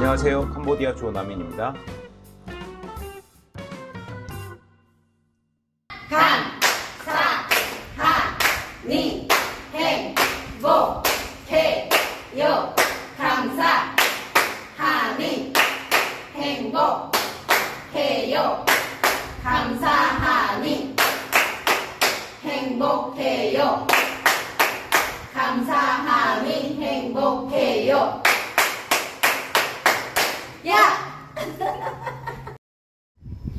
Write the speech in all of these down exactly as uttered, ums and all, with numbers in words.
안녕하세요. 캄보디아 조남인입니다. 감, 사, 하, 니, 행, 복, 해, 요, 감사, 하, 니, 행, 복, 해, 요, 감사, 하, 니, 행복해요. 감사하니 행복해요. 야!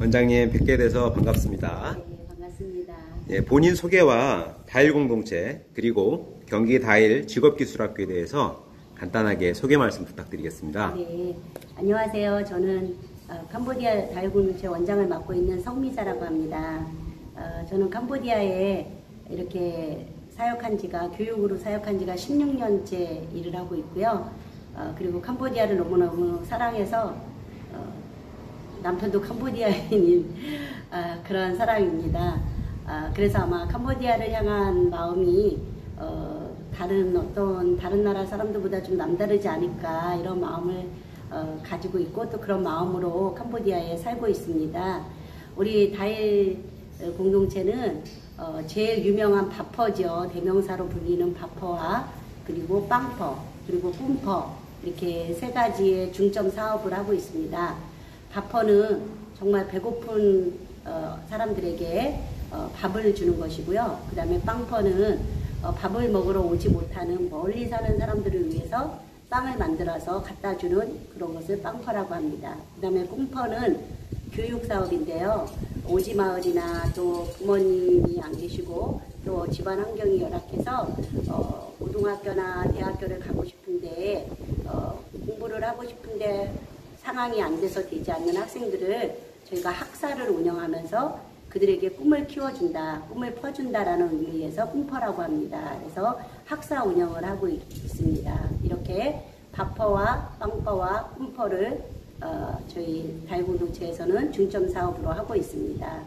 원장님 뵙게 돼서 반갑습니다. 네, 반갑습니다. 예, 본인 소개와 다일공동체 그리고 경기 다일 직업기술학교에 대해서 간단하게 소개 말씀 부탁드리겠습니다. 네, 안녕하세요. 저는 어, 캄보디아 다일공동체 원장을 맡고 있는 성미자라고 합니다. 어, 저는 캄보디아에 이렇게 사역한 지가 교육으로 사역한 지가 십육 년째 일을 하고 있고요. 어, 그리고 캄보디아를 너무너무 사랑해서 어, 남편도 캄보디아인인 어, 그런 사람입니다. 어, 그래서 아마 캄보디아를 향한 마음이 어, 다른 어떤 다른 나라 사람들보다 좀 남다르지 않을까 이런 마음을 어, 가지고 있고 또 그런 마음으로 캄보디아에 살고 있습니다. 우리 다일 공동체는 어 제일 유명한 바퍼죠. 대명사로 불리는 바퍼와 그리고 빵퍼 그리고 꿈퍼 이렇게 세 가지의 중점 사업을 하고 있습니다. 바퍼는 정말 배고픈 어 사람들에게 어 밥을 주는 것이고요. 그 다음에 빵퍼는 어 밥을 먹으러 오지 못하는 멀리 사는 사람들을 위해서 빵을 만들어서 갖다 주는 그런 것을 빵퍼라고 합니다. 그 다음에 꿈퍼는 교육사업인데요. 오지마을이나 또 부모님이 안 계시고 또 집안 환경이 열악해서 어, 고등학교나 대학교를 가고 싶은데 어, 공부를 하고 싶은데 상황이 안 돼서 되지 않는 학생들을 저희가 학사를 운영하면서 그들에게 꿈을 키워준다, 꿈을 퍼준다라는 의미에서 꿈퍼라고 합니다. 그래서 학사 운영을 하고 있습니다. 이렇게 밥퍼와 빵퍼와 꿈퍼를 어, 저희 다일공동체에서는 중점 사업으로 하고 있습니다.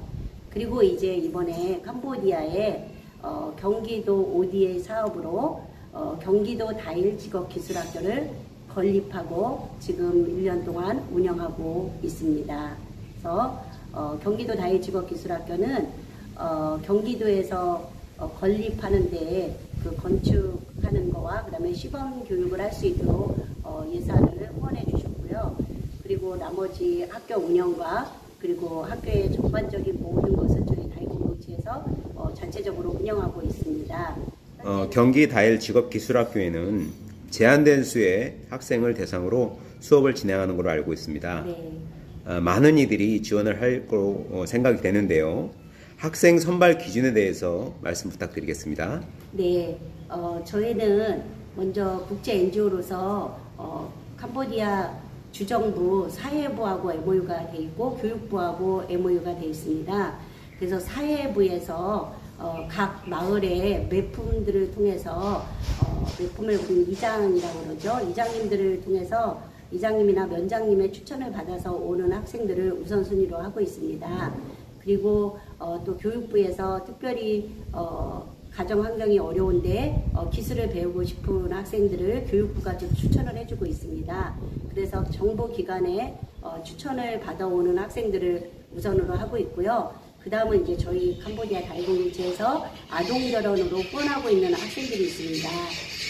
그리고 이제 이번에 캄보디아의 어, 경기도 오디에이 사업으로 어, 경기도 다일 직업기술학교를 건립하고 지금 일 년 동안 운영하고 있습니다. 그래서 어, 경기도 다일 직업기술학교는 어, 경기도에서 어, 건립하는 데에 그 건축하는 거와 그 다음에 시범 교육을 할 수 있도록 어, 예산을 후원해 주셨고요. 그리고 나머지 학교 운영과 그리고 학교의 전반적인 모든 것을 저희 다일공동체에서 어, 전체적으로 운영하고 있습니다. 어, 경기 다일 직업기술학교에는 제한된 수의 학생을 대상으로 수업을 진행하는 걸로 알고 있습니다. 네. 어, 많은 이들이 지원을 할 거로 생각이 되는데요. 학생 선발 기준에 대해서 말씀 부탁드리겠습니다. 네, 어, 저희는 먼저 국제 엔지오로서 어, 캄보디아 주정부 사회부하고 엠오유가 돼 있고 교육부하고 엠오유가 돼 있습니다. 그래서 사회부에서 어, 각 마을의 매품들을 통해서 어, 매품을 우리 이장이라고 그러죠. 이장님들을 통해서 이장님이나 면장님의 추천을 받아서 오는 학생들을 우선순위로 하고 있습니다. 그리고 어, 또 교육부에서 특별히 어, 가정 환경이 어려운데 어, 기술을 배우고 싶은 학생들을 교육부가 좀 추천을 해주고 있습니다. 그래서 정보기관에 어, 추천을 받아오는 학생들을 우선으로 하고 있고요. 그 다음은 이제 저희 캄보디아 다일공동체에서 아동결혼으로 뻔하고 있는 학생들이 있습니다.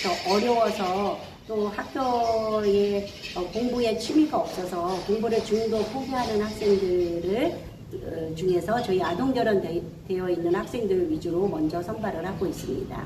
그래서 어려워서 또 학교에 어, 공부에 취미가 없어서 공부를 중도 포기하는 학생들을 중에서 저희 아동결혼되어 있는 학생들 위주로 먼저 선발을 하고 있습니다.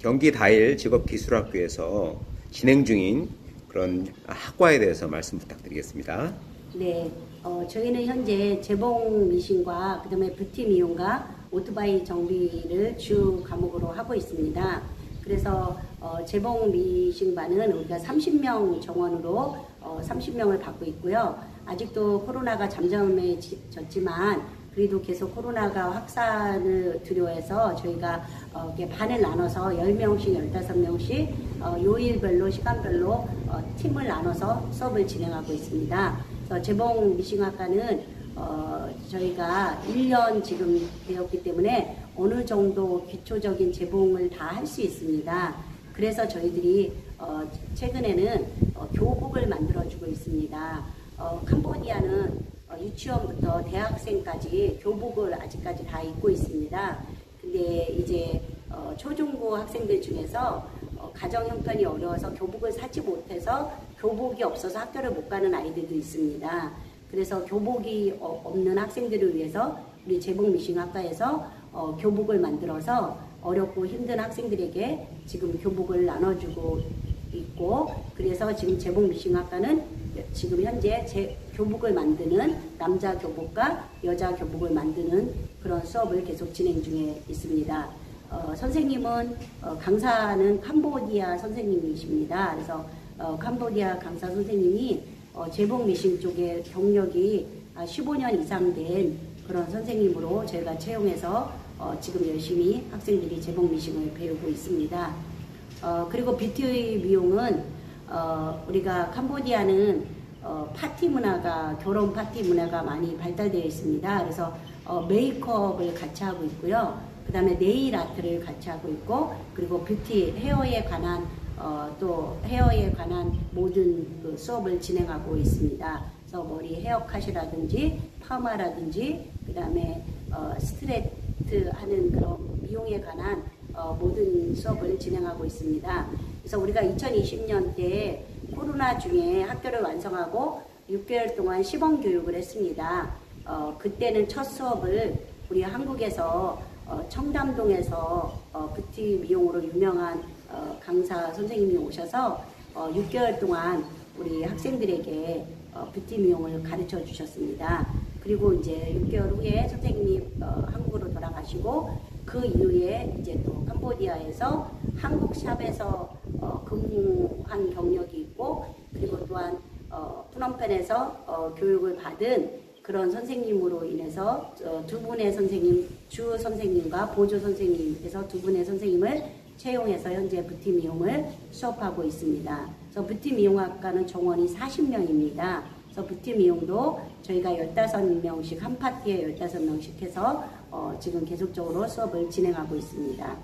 경기 다일 직업기술학교에서 진행 중인 그런 학과에 대해서 말씀 부탁드리겠습니다. 네, 어, 저희는 현재 재봉 미신과 그 다음에 뷰티 미용과 오토바이 정비를 주 과목으로 하고 있습니다. 그래서 어, 재봉 미신반은 우리가 삼십 명 정원으로 어, 삼십 명을 받고 있고요. 아직도 코로나가 잠잠해졌지만 그래도 계속 코로나가 확산을 두려워해서 저희가 어, 이렇게 반을 나눠서 십 명씩 십오 명씩 어, 요일별로 시간별로 어, 팀을 나눠서 수업을 진행하고 있습니다. 그래서 재봉 미싱학과는 어, 저희가 일 년 지금 되었기 때문에 어느 정도 기초적인 재봉을 다 할 수 있습니다. 그래서 저희들이 어, 최근에는 어, 교복을 만들어주고 있습니다. 어, 캄보디아는 유치원부터 대학생까지 교복을 아직까지 다 입고 있습니다. 근데 이제 어, 초중고 학생들 중에서 어, 가정 형편이 어려워서 교복을 사지 못해서 교복이 없어서 학교를 못 가는 아이들도 있습니다. 그래서 교복이 어, 없는 학생들을 위해서 우리 제복미싱학과에서 어, 교복을 만들어서 어렵고 힘든 학생들에게 지금 교복을 나눠주고 있고, 그래서 지금 제복미싱학과는 지금 현재 제 교복을 만드는 남자 교복과 여자 교복을 만드는 그런 수업을 계속 진행 중에 있습니다. 어, 선생님은 어, 강사는 캄보디아 선생님이십니다. 그래서 어, 캄보디아 강사 선생님이 어, 제복 미싱 쪽에 경력이 십오 년 이상 된 그런 선생님으로 저희가 채용해서 어, 지금 열심히 학생들이 제복 미싱을 배우고 있습니다. 어, 그리고 뷰티 미용은 어, 우리가 캄보디아는 어, 파티 문화가 결혼 파티 문화가 많이 발달되어 있습니다. 그래서 어, 메이크업을 같이 하고 있고요. 그 다음에 네일 아트를 같이 하고 있고, 그리고 뷰티 헤어에 관한 어, 또 헤어에 관한 모든 그 수업을 진행하고 있습니다. 그래서 머리 헤어컷이라든지 파마라든지 그 다음에 어, 스트레트 하는 그런 미용에 관한 어, 모든 수업을 진행하고 있습니다. 그래서 우리가 이천이십 년대에 코로나 중에 학교를 완성하고 육 개월 동안 시범 교육을 했습니다. 어, 그때는 첫 수업을 우리 한국에서 어, 청담동에서 어, 뷰티 미용으로 유명한 어, 강사 선생님이 오셔서 어, 육 개월 동안 우리 학생들에게 어, 뷰티 미용을 가르쳐 주셨습니다. 그리고 이제 육 개월 후에 선생님이 어, 한국으로 돌아가시고, 그 이후에 이제 또 캄보디아에서 한국 샵에서 어, 근무한 경력이 있고, 그리고 또한 어, 프놈펜에서 어, 교육을 받은 그런 선생님으로 인해서 두 분의 선생님, 주 선생님과 보조 선생님에서 두 분의 선생님을 채용해서 현재 뷰티 미용을 수업하고 있습니다. 그래서 뷰티 미용학과는 정원이 사십 명입니다. 그래서 뷰티 미용도 저희가 십오 명씩, 한 파티에 십오 명씩 해서 어 지금 계속적으로 수업을 진행하고 있습니다.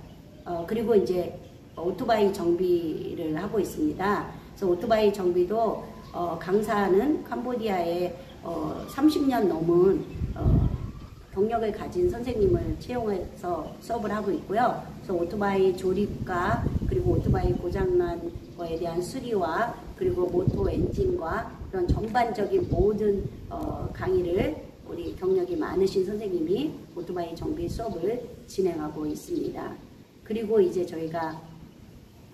어 그리고 이제 오토바이 정비를 하고 있습니다. 그래서 오토바이 정비도 어 강사는 캄보디아에 어, 삼십 년 넘은 어, 경력을 가진 선생님을 채용해서 수업을 하고 있고요. 그래서 오토바이 조립과 그리고 오토바이 고장난 거에 대한 수리와 그리고 모터 엔진과 그런 전반적인 모든 어, 강의를 우리 경력이 많으신 선생님이 오토바이 정비 수업을 진행하고 있습니다. 그리고 이제 저희가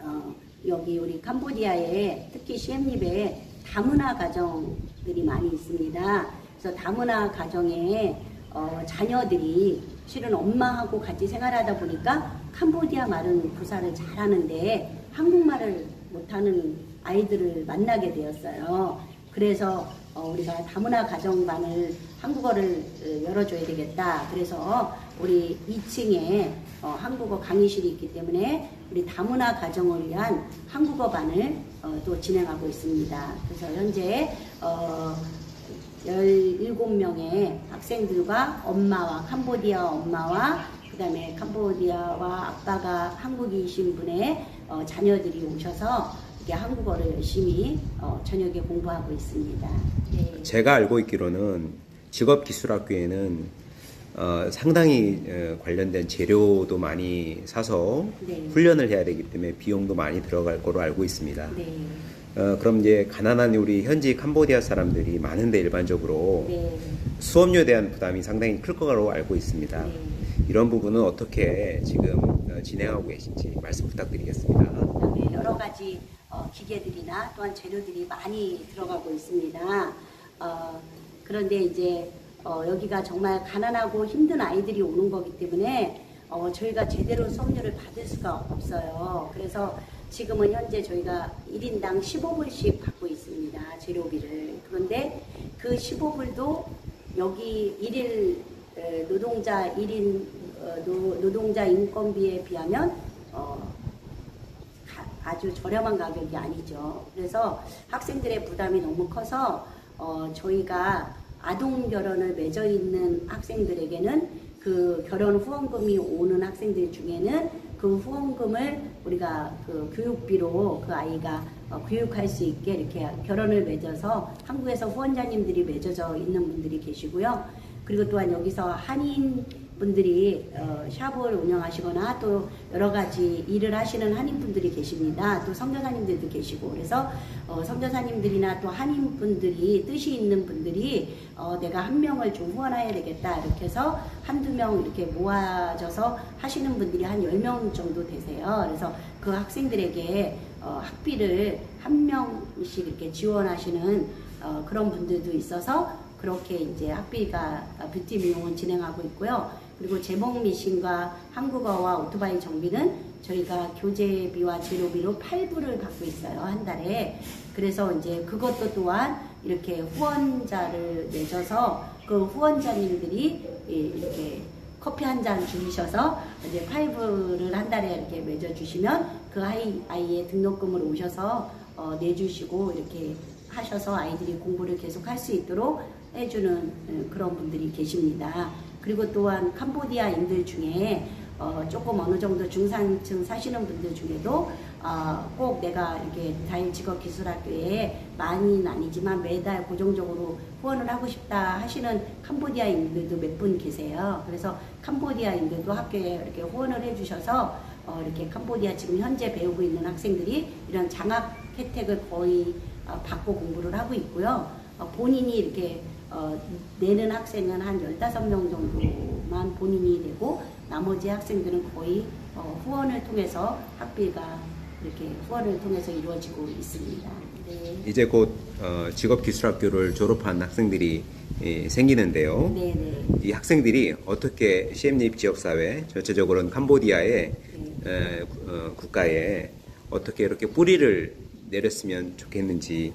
어, 여기 우리 캄보디아에 특히 시엠립에 다문화 가정들이 많이 있습니다. 그래서 다문화 가정에 어, 자녀들이 실은 엄마하고 같이 생활하다 보니까 캄보디아 말은 구사를 잘하는데 한국말을 못하는 아이들을 만나게 되었어요. 그래서 어, 우리가 다문화 가정반을 한국어를 열어줘야 되겠다. 그래서 우리 이 층에 어, 한국어 강의실이 있기 때문에 우리 다문화 가정을 위한 한국어 반을 어, 또 진행하고 있습니다. 그래서 현재 어, 십칠 명의 학생들과 엄마와 캄보디아 엄마와 그 다음에 캄보디아와 아빠가 한국이신 분의 어, 자녀들이 오셔서 이렇게 한국어를 열심히 어, 저녁에 공부하고 있습니다. 네. 제가 알고 있기로는 직업기술학교에는 어, 상당히 어, 관련된 재료도 많이 사서 네. 훈련을 해야 되기 때문에 비용도 많이 들어갈 거로 알고 있습니다. 네. 어, 그럼 이제 가난한 우리 현지 캄보디아 사람들이 많은데 일반적으로 네. 수업료에 대한 부담이 상당히 클 거로 알고 있습니다. 네. 이런 부분은 어떻게 지금 어, 진행하고 계신지 말씀 부탁드리겠습니다. 네, 여러 가지 어, 기계들이나 또한 재료들이 많이 들어가고 있습니다. 어, 그런데 이제 어, 여기가 정말 가난하고 힘든 아이들이 오는 거기 때문에 어, 저희가 제대로 수업료를 받을 수가 없어요. 그래서 지금은 현재 저희가 일 인당 십오 불씩 받고 있습니다. 재료비를. 그런데 그 십오 불도 여기 일 일 노동자 일 인 노동자 인건비에 비하면 어, 아주 저렴한 가격이 아니죠. 그래서 학생들의 부담이 너무 커서 어, 저희가 아동 결혼을 맺어 있는 학생들에게는 그 결혼 후원금이 오는 학생들 중에는 그 후원금을 우리가 그 교육비로 그 아이가 어, 교육할 수 있게 이렇게 결혼을 맺어서 한국에서 후원자님들이 맺어져 있는 분들이 계시고요. 그리고 또한 여기서 한인 분들이 어, 샵을 운영하시거나 또 여러 가지 일을 하시는 한인분들이 계십니다. 또 선교사님들도 계시고, 그래서 어, 선교사님들이나 또 한인분들이 뜻이 있는 분들이 어, 내가 한 명을 좀 후원해야 되겠다 이렇게 해서 한두 명 이렇게 모아져서 하시는 분들이 한 열 명 정도 되세요. 그래서 그 학생들에게 어, 학비를 한 명씩 이렇게 지원하시는 어, 그런 분들도 있어서 그렇게 이제 학비가 뷰티 미용은 진행하고 있고요. 그리고 제목 미싱과 한국어와 오토바이 정비는 저희가 교재비와 재료비로 팔 부를 받고 있어요, 한 달에. 그래서 이제 그것도 또한 이렇게 후원자를 맺어서 그 후원자님들이 이렇게 커피 한 잔 주셔서 이제 팔 부를 한 달에 이렇게 맺어주시면 그 아이, 아이의 등록금을 오셔서 어, 내주시고 이렇게 하셔서 아이들이 공부를 계속 할 수 있도록 해주는 그런 분들이 계십니다. 그리고 또한 캄보디아인들 중에 어 조금 어느 정도 중산층 사시는 분들 중에도 어 꼭 내가 이렇게 다일 직업기술학교에 많이는 아니지만 매달 고정적으로 후원을 하고 싶다 하시는 캄보디아인들도 몇 분 계세요. 그래서 캄보디아인들도 학교에 이렇게 후원을 해주셔서 어 이렇게 캄보디아 지금 현재 배우고 있는 학생들이 이런 장학 혜택을 거의 받고 공부를 하고 있고요. 본인이 이렇게 내는 학생은 한 열다섯 명 정도만 본인이 내고 나머지 학생들은 거의 후원을 통해서 학비가 이렇게 후원을 통해서 이루어지고 있습니다. 네. 이제 곧 직업기술학교를 졸업한 학생들이 생기는데요. 네네. 이 학생들이 어떻게 시엠립 지역사회, 전체적으로는 캄보디아의 네. 국가에 어떻게 이렇게 뿌리를 내렸으면 좋겠는지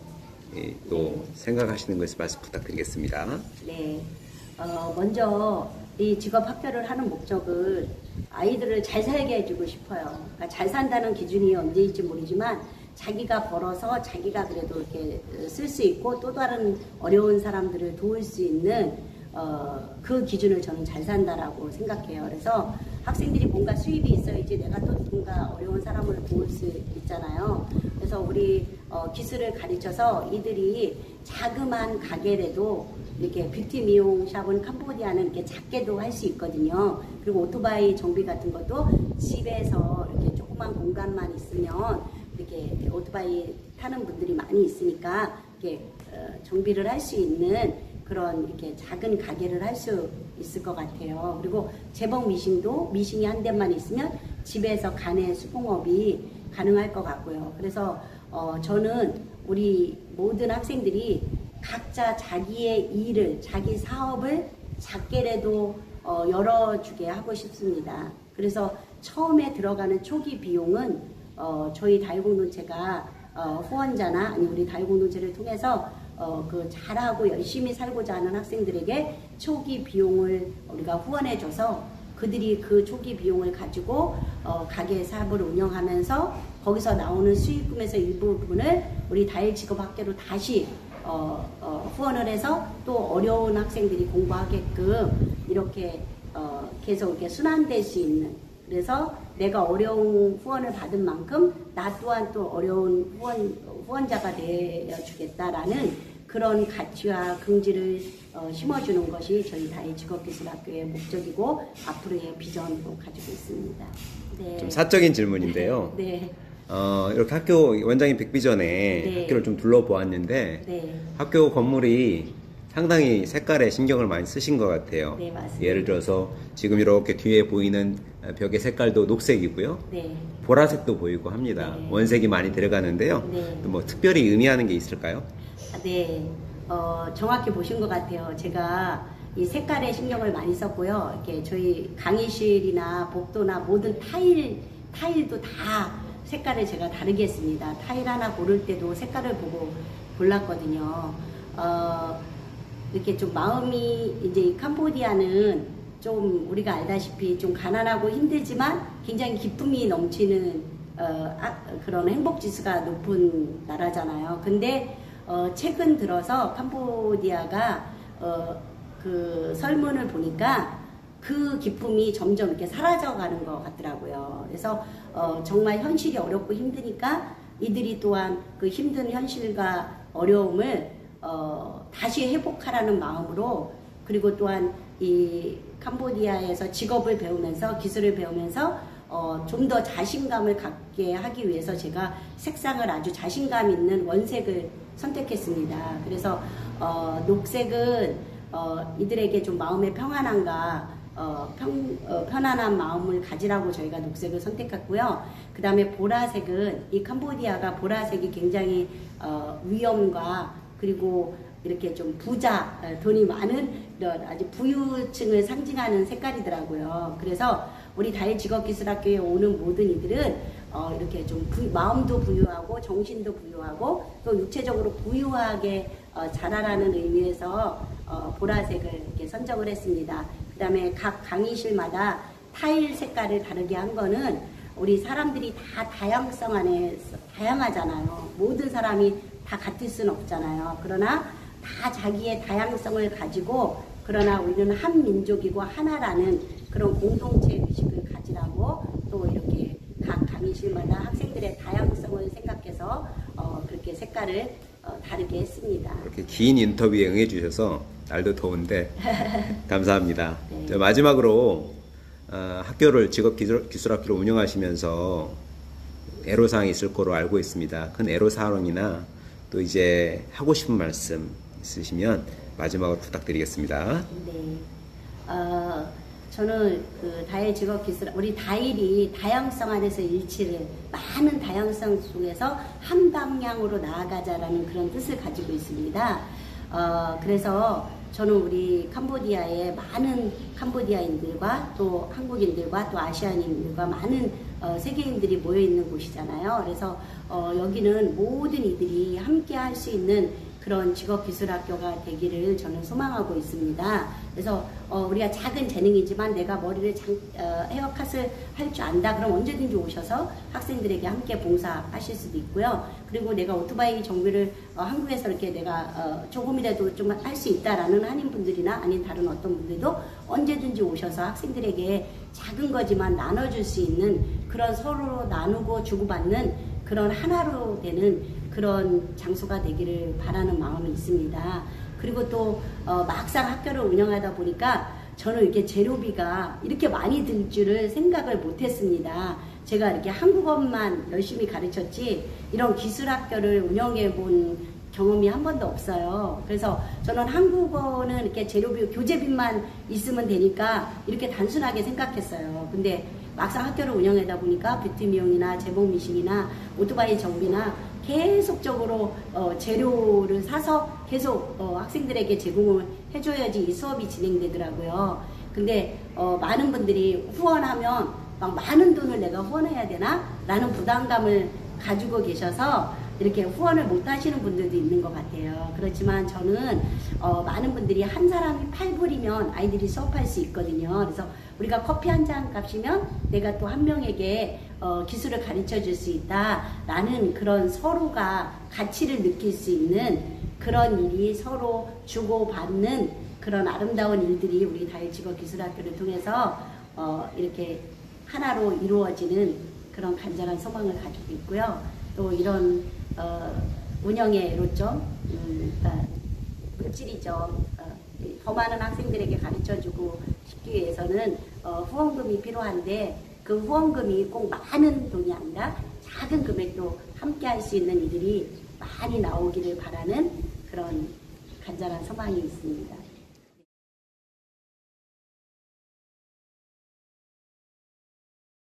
또 생각하시는 것을 말씀 부탁드리겠습니다. 네, 어, 먼저 이 직업학교를 하는 목적은 아이들을 잘 살게 해주고 싶어요. 그러니까 잘 산다는 기준이 언제일지 모르지만 자기가 벌어서 자기가 그래도 이렇게 쓸 수 있고 또 다른 어려운 사람들을 도울 수 있는 어, 그 기준을 저는 잘 산다라고 생각해요. 그래서 학생들이 뭔가 수입이 있어야지 내가 또 누군가 어려운 사람을 도울 수 있잖아요. 그래서 우리 어, 기술을 가르쳐서 이들이 자그만 가게라도 이렇게 뷰티 미용 샵은 캄보디아는 이렇게 작게도 할 수 있거든요. 그리고 오토바이 정비 같은 것도 집에서 이렇게 조그만 공간만 있으면 이렇게 오토바이 타는 분들이 많이 있으니까 이렇게 어, 정비를 할 수 있는 그런 이렇게 작은 가게를 할 수 있을 것 같아요. 그리고 재봉 미싱도 미싱이 한 대만 있으면 집에서 가내 수공업이 가능할 것 같고요. 그래서 어 저는 우리 모든 학생들이 각자 자기의 일을, 자기 사업을 작게라도 어 열어주게 하고 싶습니다. 그래서 처음에 들어가는 초기 비용은 어 저희 다일공동체가 어 후원자나 아니 우리 다일공동체를 통해서 어, 그 잘하고 열심히 살고자 하는 학생들에게 초기 비용을 우리가 후원해줘서 그들이 그 초기 비용을 가지고 어, 가게 사업을 운영하면서 거기서 나오는 수익금에서 일부분을 우리 다일 직업학교로 다시 어, 어, 후원을 해서 또 어려운 학생들이 공부하게끔 이렇게 어, 계속 이렇게 순환될 수 있는, 그래서 내가 어려운 후원을 받은 만큼 나 또한 또 어려운 후원, 후원자가 되어주겠다라는 그런 가치와 긍지를 어, 심어주는 것이 저희 다일 직업기술학교의 목적이고 앞으로의 비전도 가지고 있습니다. 네. 좀 사적인 질문인데요. 네. 어, 이렇게 학교 원장님 뵙기 전에 네. 학교를 좀 둘러보았는데 네. 학교 건물이 상당히 색깔에 신경을 많이 쓰신 것 같아요. 네, 맞습니다. 예를 들어서 지금 이렇게 뒤에 보이는 벽의 색깔도 녹색이고요. 네. 보라색도 보이고 합니다. 네. 원색이 많이 들어가는데요. 네. 또 뭐 특별히 의미하는 게 있을까요? 네, 어, 정확히 보신 것 같아요. 제가 이 색깔에 신경을 많이 썼고요. 이렇게 저희 강의실이나 복도나 모든 타일, 타일도 다 색깔을 제가 다르게 했습니다. 타일 하나 고를 때도 색깔을 보고 골랐거든요. 어, 이렇게 좀 마음이 이제 캄보디아는 좀 우리가 알다시피 좀 가난하고 힘들지만 굉장히 기쁨이 넘치는 어, 아, 그런 행복지수가 높은 나라잖아요. 근데 어, 최근 들어서 캄보디아가 어, 그 설문을 보니까 그 기쁨이 점점 이렇게 사라져가는 것 같더라고요. 그래서 어, 정말 현실이 어렵고 힘드니까 이들이 또한 그 힘든 현실과 어려움을 어, 다시 회복하라는 마음으로, 그리고 또한 이 캄보디아에서 직업을 배우면서 기술을 배우면서 어, 좀 더 자신감을 갖게 하기 위해서 제가 색상을 아주 자신감 있는 원색을 선택했습니다. 그래서 어, 녹색은 어, 이들에게 좀 마음의 평안함과 어, 평, 어, 편안한 마음을 가지라고 저희가 녹색을 선택했고요. 그 다음에 보라색은, 이 캄보디아가 보라색이 굉장히 어, 위엄과 그리고 이렇게 좀 부자, 돈이 많은 아주 부유층을 상징하는 색깔이더라고요. 그래서 우리 다일직업기술학교에 오는 모든 이들은 어, 이렇게 좀 부, 마음도 부유하고 정신도 부유하고 또 육체적으로 부유하게 어, 자라라는 의미에서 어, 보라색을 이렇게 선정을 했습니다. 그 다음에 각 강의실마다 타일 색깔을 다르게 한 거는, 우리 사람들이 다 다양성 안에 다양하잖아요. 모든 사람이 다 같을 수는 없잖아요. 그러나 다 자기의 다양성을 가지고, 그러나 우리는 한 민족이고 하나라는 그런 공동체 의식을 가지라고, 또 이렇게 각 강의실마다 학생들의 다양성을 생각해서 어, 그렇게 색깔을 어, 다르게 했습니다. 이렇게 긴 인터뷰에 응해주셔서 날도 더운데 감사합니다. 네. 마지막으로 어, 학교를 직업기술학교로 운영하시면서 애로사항이 있을 거로 알고 있습니다. 큰 애로사항이나 또 이제 하고 싶은 말씀 있으시면 마지막으로 부탁드리겠습니다. 네, 어, 저는 그 다일 직업기술, 우리 다일이 다양성 안에서 일치를, 많은 다양성 속에서 한 방향으로 나아가자라는 그런 뜻을 가지고 있습니다. 어, 그래서 저는 우리 캄보디아의 많은 캄보디아인들과 또 한국인들과 또 아시아인들과 많은 어, 세계인들이 모여있는 곳이잖아요. 그래서 어, 여기는 모든 이들이 함께 할 수 있는 그런 직업기술학교가 되기를 저는 소망하고 있습니다. 그래서 어, 우리가 작은 재능이지만 내가 머리를 장, 어, 헤어컷을 할 줄 안다 그럼 언제든지 오셔서 학생들에게 함께 봉사하실 수도 있고요. 그리고 내가 오토바이 정비를 어, 한국에서 이렇게 내가 어, 조금이라도 좀 할 수 있다라는 한인분들이나 아닌 다른 어떤 분들도 언제든지 오셔서 학생들에게 작은 거지만 나눠줄 수 있는, 그런 서로 나누고 주고받는 그런 하나로 되는 그런 장소가 되기를 바라는 마음이 있습니다. 그리고 또 어 막상 학교를 운영하다 보니까 저는 이렇게 재료비가 이렇게 많이 들 줄을 생각을 못했습니다. 제가 이렇게 한국어만 열심히 가르쳤지 이런 기술학교를 운영해 본 경험이 한 번도 없어요. 그래서 저는 한국어는 이렇게 재료비, 교재비만 있으면 되니까 이렇게 단순하게 생각했어요. 근데 막상 학교를 운영하다 보니까 뷰티 미용이나 재봉 미싱이나 오토바이 정비나 계속적으로 어, 재료를 사서 계속 어, 학생들에게 제공을 해줘야지 이 수업이 진행되더라고요. 근데 어, 많은 분들이 후원하면 막 많은 돈을 내가 후원해야 되나? 라는 부담감을 가지고 계셔서 이렇게 후원을 못 하시는 분들도 있는 것 같아요. 그렇지만 저는 어, 많은 분들이, 한 사람이 팔 불이면 아이들이 수업할 수 있거든요. 그래서 우리가 커피 한 잔 값이면 내가 또 한 명에게 어, 기술을 가르쳐 줄 수 있다라는 그런 서로가 가치를 느낄 수 있는 그런 일이, 서로 주고받는 그런 아름다운 일들이 우리 다일직업기술학교를 통해서 어, 이렇게 하나로 이루어지는 그런 간절한 소망을 가지고 있고요. 또 이런 어, 운영의 애로점, 음, 그러니까 물질이죠. 어, 더 많은 학생들에게 가르쳐주고 싶기 위해서는 어, 후원금이 필요한데, 그 후원금이 꼭 많은 돈이 아니라 작은 금액도 함께 할 수 있는 이들이 많이 나오기를 바라는 그런 간절한 소망이 있습니다.